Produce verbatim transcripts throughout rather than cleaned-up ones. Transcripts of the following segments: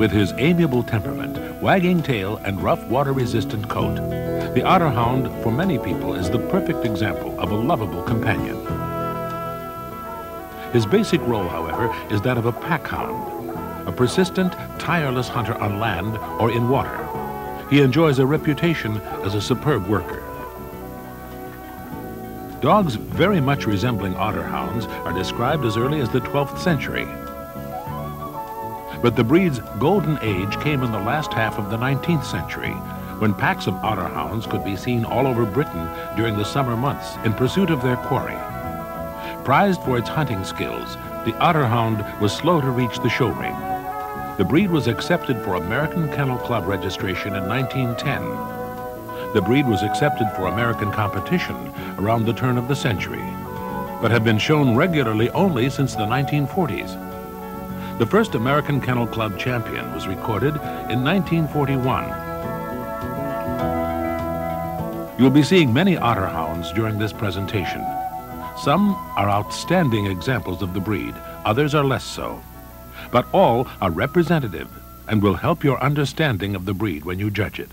With his amiable temperament, wagging tail, and rough water-resistant coat, the Otterhound, for many people, is the perfect example of a lovable companion. His basic role, however, is that of a pack hound, a persistent, tireless hunter on land or in water. He enjoys a reputation as a superb worker. Dogs very much resembling Otterhounds are described as early as the twelfth century. But the breed's golden age came in the last half of the nineteenth century, when packs of Otterhounds could be seen all over Britain during the summer months in pursuit of their quarry. Prized for its hunting skills, the Otterhound was slow to reach the show ring. The breed was accepted for American Kennel Club registration in nineteen ten. The breed was accepted for American competition around the turn of the century, but had been shown regularly only since the nineteen forties. The first American Kennel Club champion was recorded in nineteen forty-one. You'll be seeing many Otterhounds during this presentation. Some are outstanding examples of the breed, others are less so. But all are representative and will help your understanding of the breed when you judge it.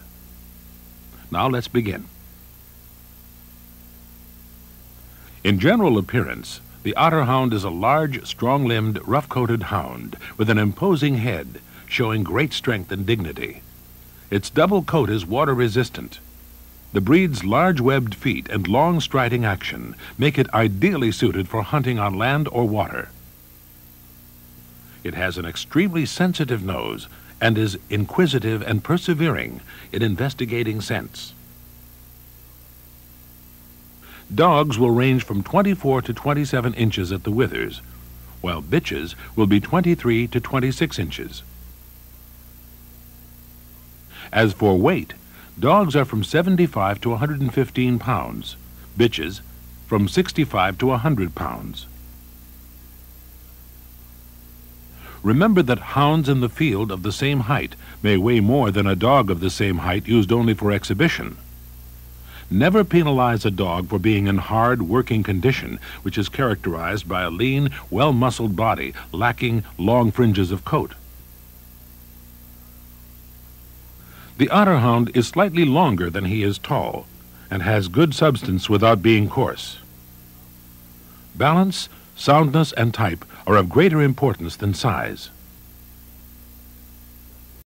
Now let's begin. In general appearance, the Otterhound is a large, strong-limbed, rough-coated hound with an imposing head, showing great strength and dignity. Its double coat is water-resistant. The breed's large webbed feet and long striding action make it ideally suited for hunting on land or water. It has an extremely sensitive nose and is inquisitive and persevering in investigating scents. Dogs will range from twenty-four to twenty-seven inches at the withers, while bitches will be twenty-three to twenty-six inches. As for weight, dogs are from seventy-five to one hundred fifteen pounds, bitches from sixty-five to one hundred pounds. Remember that hounds in the field of the same height may weigh more than a dog of the same height used only for exhibition. Never penalize a dog for being in hard working condition, which is characterized by a lean, well-muscled body lacking long fringes of coat. The Otterhound is slightly longer than he is tall and has good substance without being coarse. Balance, soundness, and type are of greater importance than size.